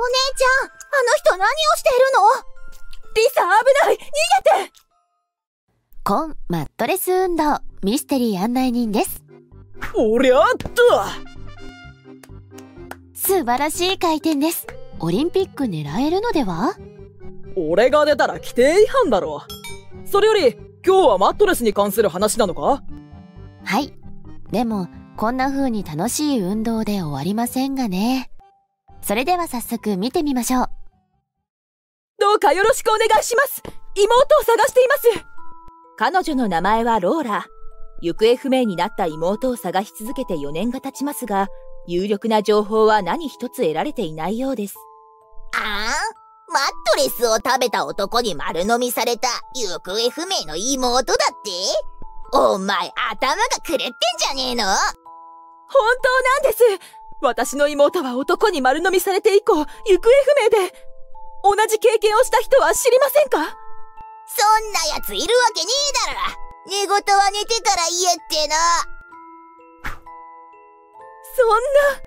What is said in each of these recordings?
ちゃん、あの人何をしているの？リサ、危ない！逃げて！コン・マットレス運動、ミステリー案内人です。おりゃっと！素晴らしい回転です。オリンピック狙えるのでは？俺が出たら規定違反だろ。それより、今日はマットレスに関する話なのか？はい。でも、こんな風に楽しい運動で終わりませんがね。それでは早速見てみましょう。どうかよろしくお願いします。妹を探しています。彼女の名前はローラ。行方不明になった妹を探し続けて4年が経ちますが、有力な情報は何一つ得られていないようです。ああ、マットレスを食べた男に丸飲みされた行方不明の妹だって？お前頭が狂ってんじゃねえの？本当なんです。私の妹は男に丸飲みされて以降、行方不明で、同じ経験をした人は知りませんか？そんな奴いるわけねえだろ。寝言は寝てから言えってな。そんな。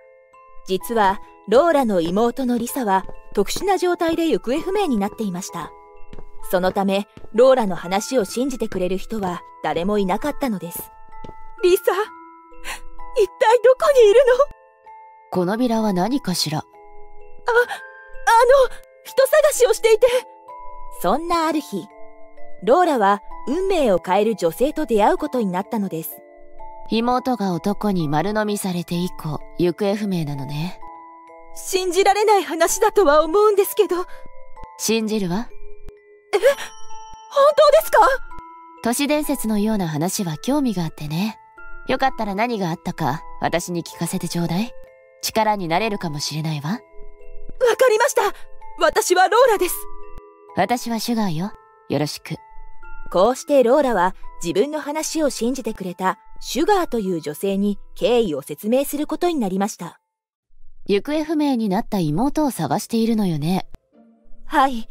実は、ローラの妹のリサは特殊な状態で行方不明になっていました。そのため、ローラの話を信じてくれる人は誰もいなかったのです。リサ、一体どこにいるの？このビラは何かしら。人探しをしていて。そんなある日、ローラは運命を変える女性と出会うことになったのです。妹が男に丸飲みされて以降、行方不明なのね。信じられない話だとは思うんですけど。信じるわ。え、本当ですか？都市伝説のような話は興味があってね。よかったら何があったか私に聞かせてちょうだい。力になれるかもしれないわ。わかりました。私はローラです。私はシュガーよ。よろしく。こうしてローラは自分の話を信じてくれたシュガーという女性に経緯を説明することになりました。行方不明になった妹を探しているのよね。はい。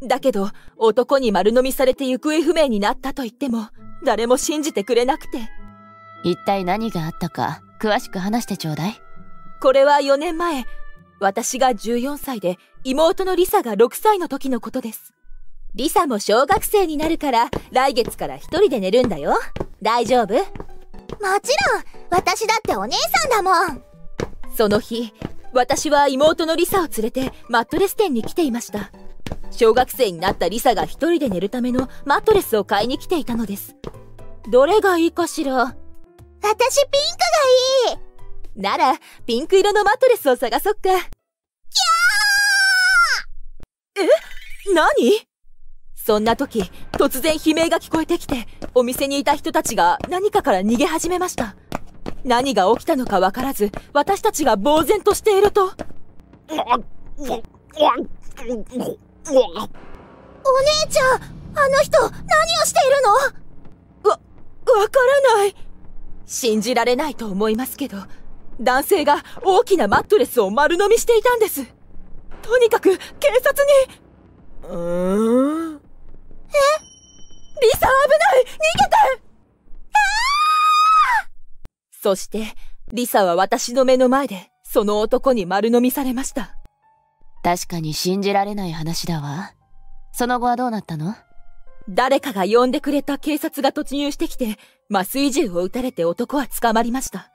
だけど、男に丸飲みされて行方不明になったと言っても、誰も信じてくれなくて。一体何があったか、詳しく話してちょうだい。これは4年前、私が14歳で妹のリサが6歳の時のことです。リサも小学生になるから来月から一人で寝るんだよ。大丈夫？もちろん、私だってお姉さんだもん。その日、私は妹のリサを連れてマットレス店に来ていました。小学生になったリサが一人で寝るためのマットレスを買いに来ていたのです。どれがいいかしら？私ピンクがいい！なら、ピンク色のマットレスを探そっか。キャー！え？何？そんな時、突然悲鳴が聞こえてきて、お店にいた人たちが何かから逃げ始めました。何が起きたのかわからず、私たちが呆然としていると。お姉ちゃん、あの人、何をしているの？わからない。信じられないと思いますけど。男性が大きなマットレスを丸飲みしていたんです。とにかく警察に。え？リサ、危ない！逃げて！そして、リサは私の目の前で、その男に丸飲みされました。確かに信じられない話だわ。その後はどうなったの？誰かが呼んでくれた警察が突入してきて、麻酔銃を撃たれて男は捕まりました。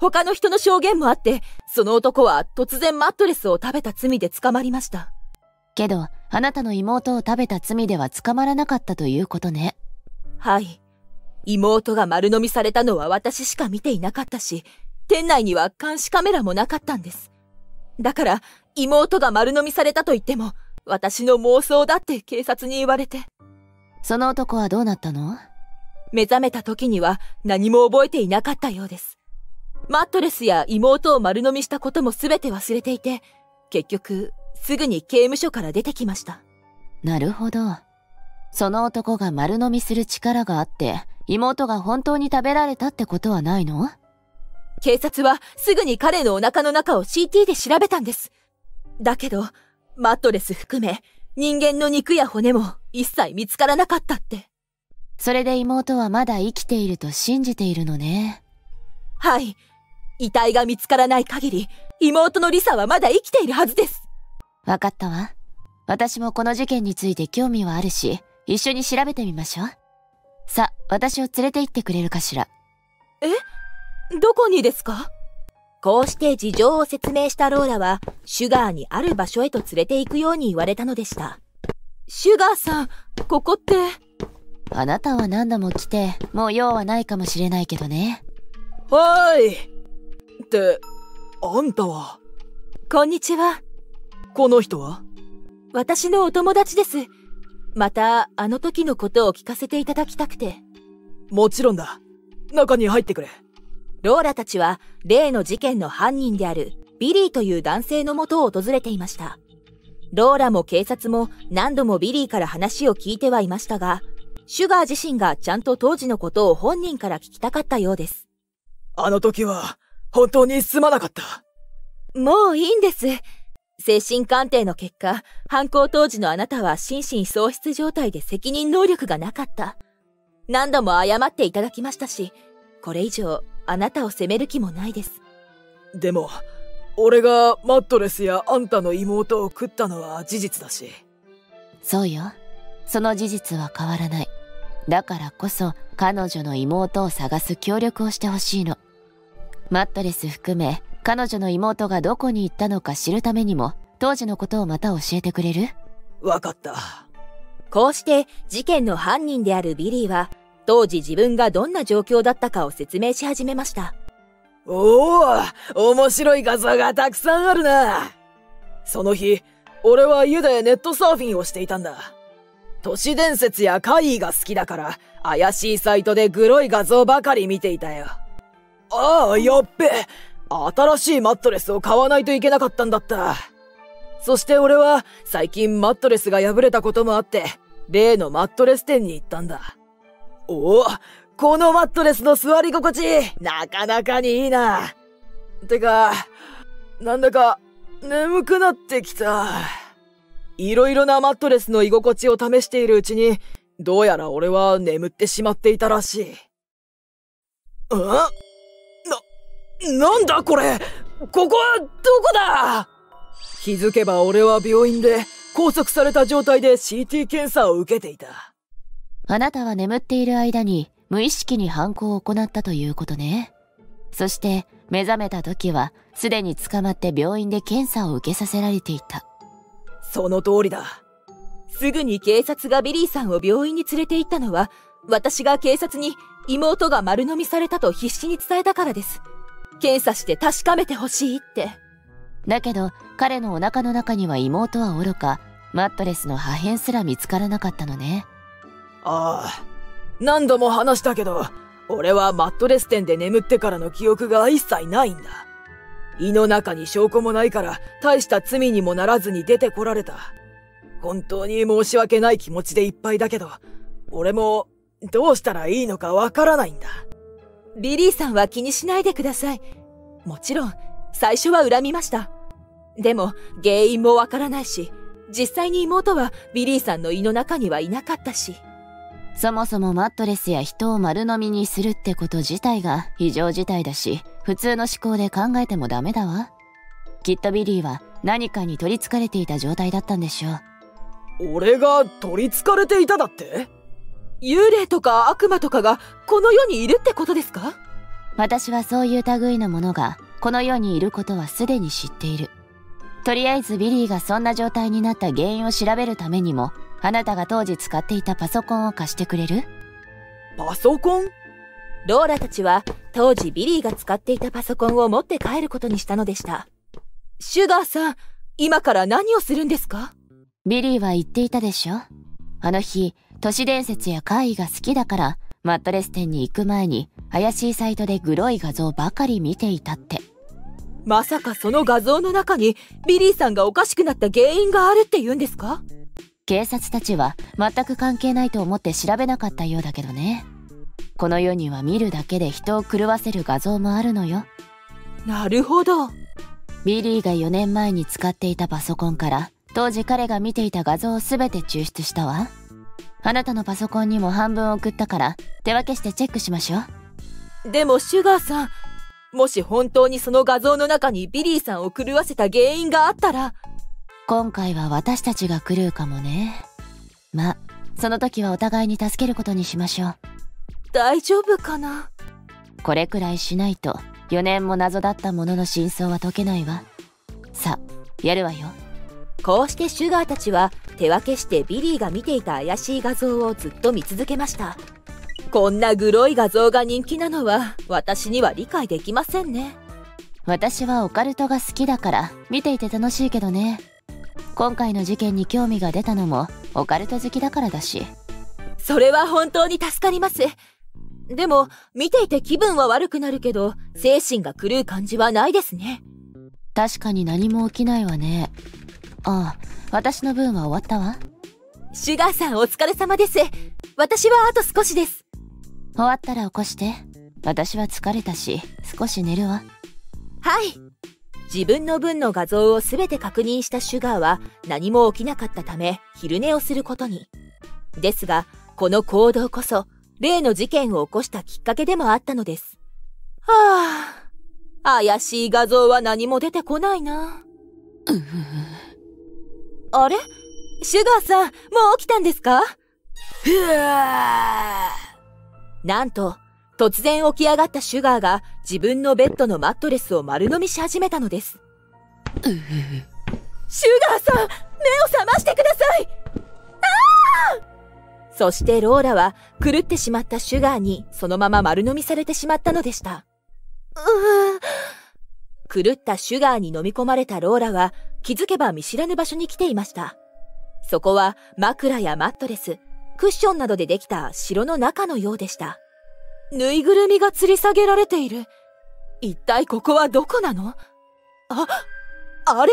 他の人の証言もあって、その男は突然マットレスを食べた罪で捕まりました。けど、あなたの妹を食べた罪では捕まらなかったということね。はい。妹が丸飲みされたのは私しか見ていなかったし、店内には監視カメラもなかったんです。だから、妹が丸飲みされたと言っても、私の妄想だって警察に言われて。その男はどうなったの？目覚めた時には何も覚えていなかったようです。マットレスや妹を丸飲みしたこともすべて忘れていて、結局、すぐに刑務所から出てきました。なるほど。その男が丸飲みする力があって、妹が本当に食べられたってことはないの？警察はすぐに彼のお腹の中を CT で調べたんです。だけど、マットレス含め、人間の肉や骨も一切見つからなかったって。それで妹はまだ生きていると信じているのね。はい。遺体が見つからない限り、妹のリサはまだ生きているはずです。分かったわ。私もこの事件について興味はあるし、一緒に調べてみましょう。さ、私を連れて行ってくれるかしら。え？どこにですか？こうして事情を説明したローラは、シュガーにある場所へと連れて行くように言われたのでした。シュガーさん、ここって。あなたは何度も来て、もう用はないかもしれないけどね。はーい。って、あんたは。こんにちは。この人は？私のお友達です。また、あの時のことを聞かせていただきたくて。もちろんだ。中に入ってくれ。ローラたちは、例の事件の犯人である、ビリーという男性のもとを訪れていました。ローラも警察も何度もビリーから話を聞いてはいましたが、シュガー自身がちゃんと当時のことを本人から聞きたかったようです。あの時は、本当にすまなかった。もういいんです。精神鑑定の結果、犯行当時のあなたは心神喪失状態で責任能力がなかった。何度も謝っていただきましたし、これ以上あなたを責める気もないです。でも、俺がマットレスやあんたの妹を食ったのは事実だし。そうよ。その事実は変わらない。だからこそ彼女の妹を探す協力をしてほしいの。マットレス含め、彼女の妹がどこに行ったのか知るためにも、当時のことをまた教えてくれる？わかった。こうして事件の犯人であるビリーは、当時自分がどんな状況だったかを説明し始めました。おお、面白い画像がたくさんあるな。その日、俺は家でネットサーフィンをしていたんだ。都市伝説や怪異が好きだから、怪しいサイトでグロい画像ばかり見ていたよ。ああ、やっべ。新しいマットレスを買わないといけなかったんだった。そして俺は最近マットレスが破れたこともあって、例のマットレス店に行ったんだ。おお、このマットレスの座り心地、なかなかにいいな。てか、なんだか眠くなってきた。いろいろなマットレスの居心地を試しているうちに、どうやら俺は眠ってしまっていたらしい。なんだこれ！ここはどこだ！気づけば俺は病院で拘束された状態で CT 検査を受けていた。あなたは眠っている間に無意識に犯行を行ったということね。そして目覚めた時はすでに捕まって病院で検査を受けさせられていた。その通りだ。すぐに警察がビリーさんを病院に連れて行ったのは、私が警察に妹が丸飲みされたと必死に伝えたからです。検査して確かめてほしいって。だけど彼のお腹の中には妹はおろか、マットレスの破片すら見つからなかったのね。ああ、何度も話したけど、俺はマットレス店で眠ってからの記憶が一切ないんだ。胃の中に証拠もないから大した罪にもならずに出てこられた。本当に申し訳ない気持ちでいっぱいだけど、俺もどうしたらいいのかわからないんだ。ビリーさんは気にしないでください。もちろん、最初は恨みました。でも、原因もわからないし、実際に妹はビリーさんの胃の中にはいなかったし。そもそもマットレスや人を丸飲みにするってこと自体が非常事態だし、普通の思考で考えてもダメだわ。きっとビリーは何かに取り憑かれていた状態だったんでしょう。俺が取り憑かれていただって？幽霊とか悪魔とかがこの世にいるってことですか？私はそういう類のものがこの世にいることはすでに知っている。とりあえずビリーがそんな状態になった原因を調べるためにも、あなたが当時使っていたパソコンを貸してくれる？パソコン？ローラたちは当時ビリーが使っていたパソコンを持って帰ることにしたのでした。シュガーさん、今から何をするんですか？ビリーは言っていたでしょ。あの日、都市伝説や怪異が好きだから、マットレス店に行く前に、怪しいサイトでグロい画像ばかり見ていたって。まさかその画像の中に、ビリーさんがおかしくなった原因があるって言うんですか？警察たちは全く関係ないと思って調べなかったようだけどね。この世には見るだけで人を狂わせる画像もあるのよ。なるほど。ビリーが4年前に使っていたパソコンから、当時彼が見ていた画像を全て抽出したわ。あなたのパソコンにも半分送ったから、手分けしてチェックしましょう。でもシュガーさん、もし本当にその画像の中にビリーさんを狂わせた原因があったら。今回は私たちが来るかもね。ま、その時はお互いに助けることにしましょう。大丈夫かな。これくらいしないと4年も謎だったものの真相は解けないわ。さあ、やるわよ。こうしてシュガーたちは手分けしてビリーが見ていた怪しい画像をずっと見続けました。こんなグロい画像が人気なのは私には理解できませんね。私はオカルトが好きだから見ていて楽しいけどね。今回の事件に興味が出たのもオカルト好きだからだし。それは本当に助かります。でも見ていて気分は悪くなるけど精神が狂う感じはないですね。確かに何も起きないわね。ああ、私の分は終わったわ。シュガーさん、お疲れ様です。私はあと少しです。終わったら起こして。私は疲れたし少し寝るわ。はい。自分の分の画像を全て確認したシュガーは何も起きなかったため昼寝をすることに。ですがこの行動こそ例の事件を起こしたきっかけでもあったのです。はあ、怪しい画像は何も出てこないな。あれ、シュガーさん、もう起きたんですか？ふわー。なんと突然起き上がったシュガーが自分のベッドのマットレスを丸飲みし始めたのです。シュガーさん、目を覚ましてください。ああ。そしてローラは狂ってしまったシュガーにそのまま丸飲みされてしまったのでした。狂ったシュガーに飲み込まれたローラは気づけば見知らぬ場所に来ていました。そこは枕やマットレス、クッションなどでできた城の中のようでした。ぬいぐるみが吊り下げられている。一体ここはどこなの？あれは。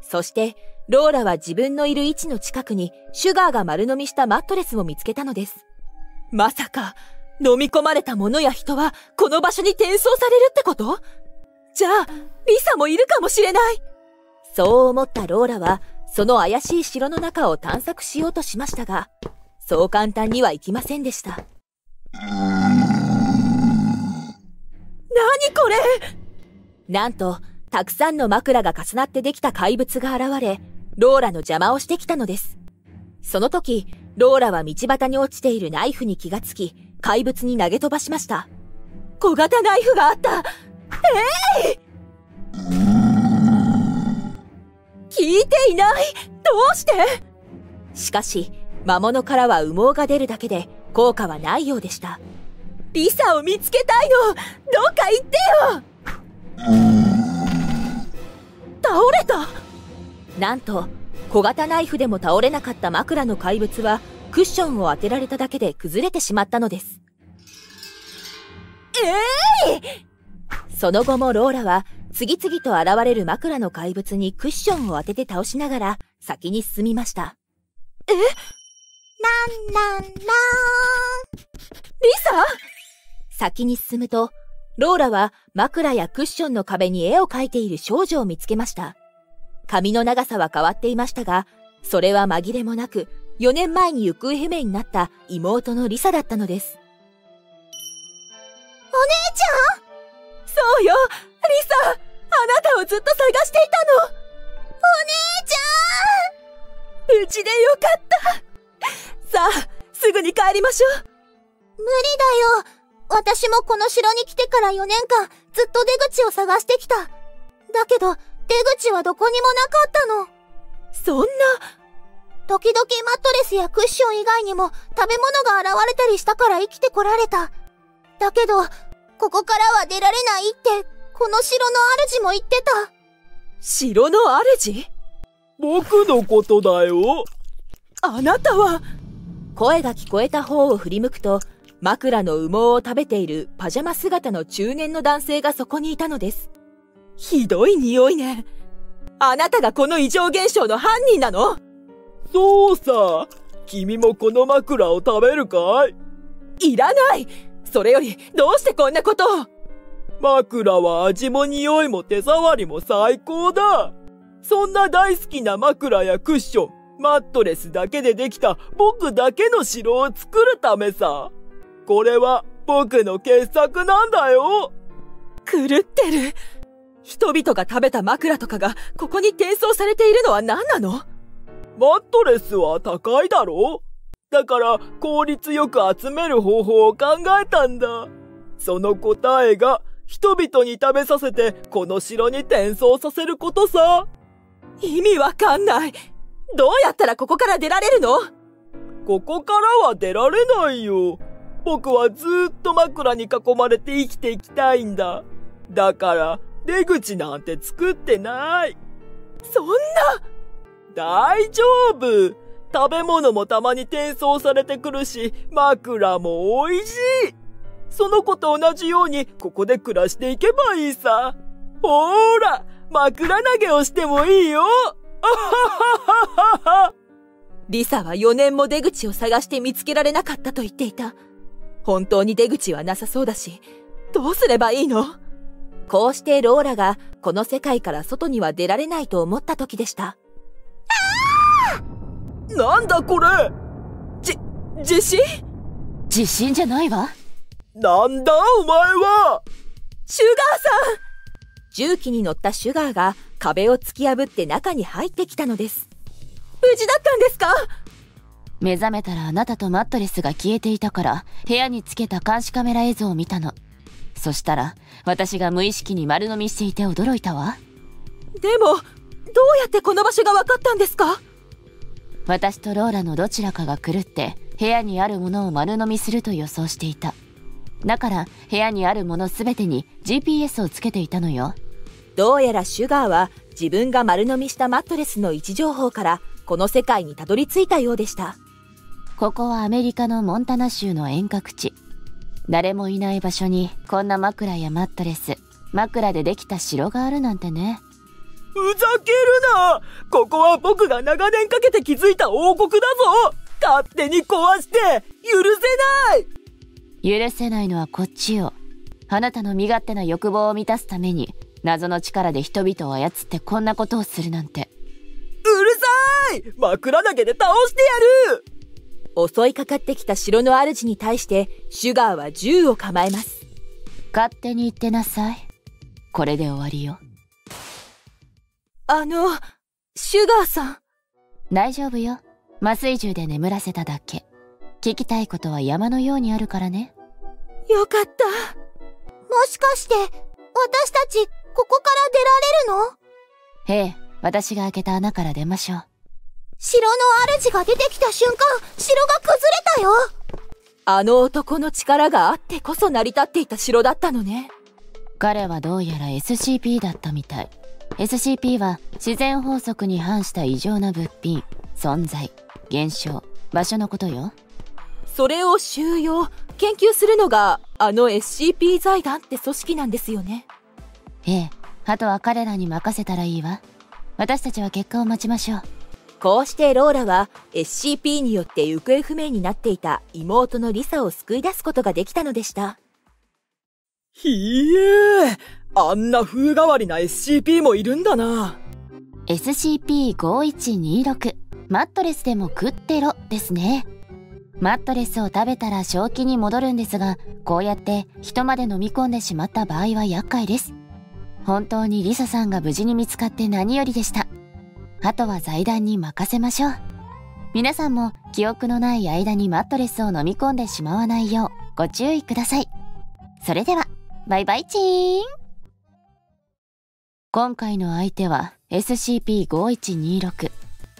そして、ローラは自分のいる位置の近くにシュガーが丸飲みしたマットレスを見つけたのです。まさか、飲み込まれたものや人はこの場所に転送されるってこと？じゃあ、リサもいるかもしれない。そう思ったローラは、その怪しい城の中を探索しようとしましたが、そう簡単にはいきませんでした。何これ？なんと、たくさんの枕が重なってできた怪物が現れ、ローラの邪魔をしてきたのです。その時、ローラは道端に落ちているナイフに気がつき、怪物に投げ飛ばしました。小型ナイフがあった。えい！聞いていない。どうして？しかし、魔物からは羽毛が出るだけで効果はないようでした。リサを見つけたいの。どうか言ってよ。倒れた。なんと小型ナイフでも倒れなかった枕の怪物はクッションを当てられただけで崩れてしまったのです。その後もローラは次々と現れる枕の怪物にクッションを当てて倒しながら先に進みました。え？ランランラン。リサ？先に進むとローラは枕やクッションの壁に絵を描いている少女を見つけました。髪の長さは変わっていましたが、それは紛れもなく4年前に行方不明になった妹のリサだったのです。お姉ちゃん？そうよ、リサ！あなたをずっと探していたの！お姉ちゃん！無事でよかった。さあ、すぐに帰りましょう。無理だよ。私もこの城に来てから4年間ずっと出口を探してきた。だけど出口はどこにもなかったの。そんな。時々マットレスやクッション以外にも食べ物が現れたりしたから生きてこられた。だけど、ここからは出られないってこの城の主も言ってた。城の主？僕のことだよ。あなたは。声が聞こえた方を振り向くと、枕の羽毛を食べているパジャマ姿の中年の男性がそこにいたのです。ひどい匂いね。あなたがこの異常現象の犯人なの？そうさ。君もこの枕を食べるかい？いらない。それよりどうしてこんなことを。枕は味も匂いも手触りも最高だ。そんな大好きな枕やクッション、マットレスだけでできた僕だけの城を作るためさ。これは僕の傑作なんだよ。狂ってる。人々が食べた枕とかがここに転送されているのは何なの？マットレスは高いだろ？だから効率よく集める方法を考えたんだ。その答えが人々に食べさせてこの城に転送させることさ。意味わかんない。どうやったらここから出られるの？ここからは出られないよ。僕はずーっと枕に囲まれて生きていきたいんだ。だから出口なんて作ってない。そんな。大丈夫。食べ物もたまに転送されてくるし、枕もおいしい。その子と同じようにここで暮らしていけばいいさ。ほーら、枕投げをしてもいいよ。リサは4年も出口を探して見つけられなかったと言っていた。本当に出口はなさそうだし、どうすればいいの？こうしてローラがこの世界から外には出られないと思った時でした。なんだこれ？地震？地震じゃないわ。なんだお前は？シュガーさん！重機に乗ったシュガーが壁を突き破って中に入ってきたのです。無事だったんですか？目覚めたらあなたとマットレスが消えていたから、部屋につけた監視カメラ映像を見たの。そしたら、私が無意識に丸飲みしていて驚いたわ。でも、どうやってこの場所がわかったんですか？私とローラのどちらかが狂って、部屋にあるものを丸飲みすると予想していた。だから、部屋にあるものすべてに GPS をつけていたのよ。どうやらシュガーは自分が丸飲みしたマットレスの位置情報からこの世界にたどり着いたようでした。ここはアメリカのモンタナ州の遠隔地。誰もいない場所にこんな枕やマットレス、枕でできた城があるなんてね。ふざけるな！ここは僕が長年かけて築いた王国だぞ！勝手に壊して許せない！許せないのはこっちよ。あなたの身勝手な欲望を満たすために謎の力で人々を操ってこんなことをするなんて。うるさい！枕投げで倒してやる！襲いかかってきた城の主に対してシュガーは銃を構えます。勝手に言ってなさい。これで終わりよ。シュガーさん。大丈夫よ。麻酔銃で眠らせただけ。聞きたいことは山のようにあるからね。よかった。もしかして私たちここから出られるの？ええ、私が開けた穴から出ましょう。城の主が出てきた瞬間、城が崩れたよ。あの男の力があってこそ成り立っていた城だったのね。彼はどうやら SCP だったみたい。 SCP は自然法則に反した異常な物品、存在、現象、場所のことよ。それを収容、研究するのがあの SCP 財団って組織なんですよね。ええ、あとは彼らに任せたらいいわ。私たちは結果を待ちましょう。こうしてローラは SCP によって行方不明になっていた妹のリサを救い出すことができたのでした。ひえ、あんな風変わりな SCP もいるんだな。SCP-5126 マットレスでも食ってろですね。マットレスを食べたら正気に戻るんですが、こうやって人まで飲み込んでしまった場合は厄介です。本当にリサさんが無事に見つかって何よりでした。あとは財団に任せましょう。皆さんも記憶のない間にマットレスを飲み込んでしまわないようご注意ください。それでは、バイバイチーン。今回の相手は SCP-5126、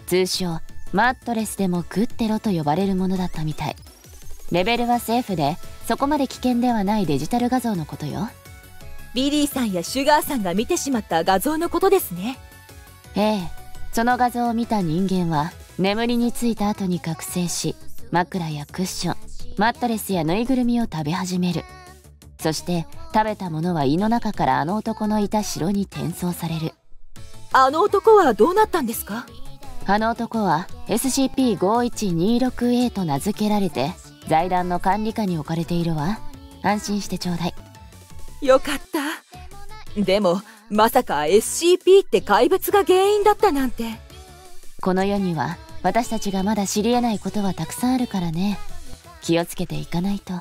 通称マットレスでも食ってろと呼ばれるものだったみたい。レベルはセーフで、そこまで危険ではないデジタル画像のことよ。ビリーさんやシュガーさんが見てしまった画像のことですね。ええ、その画像を見た人間は眠りについた後に覚醒し、枕やクッション、マットレスやぬいぐるみを食べ始める。そして食べたものは胃の中からあの男のいた城に転送される。あの男はどうなったんですか？あの男は SCP-5126A と名付けられて財団の管理下に置かれているわ。安心してちょうだい。よかった。でも、まさか SCP って怪物が原因だったなんて。この世には私たちがまだ知り得ないことはたくさんあるからね。気をつけていかないと。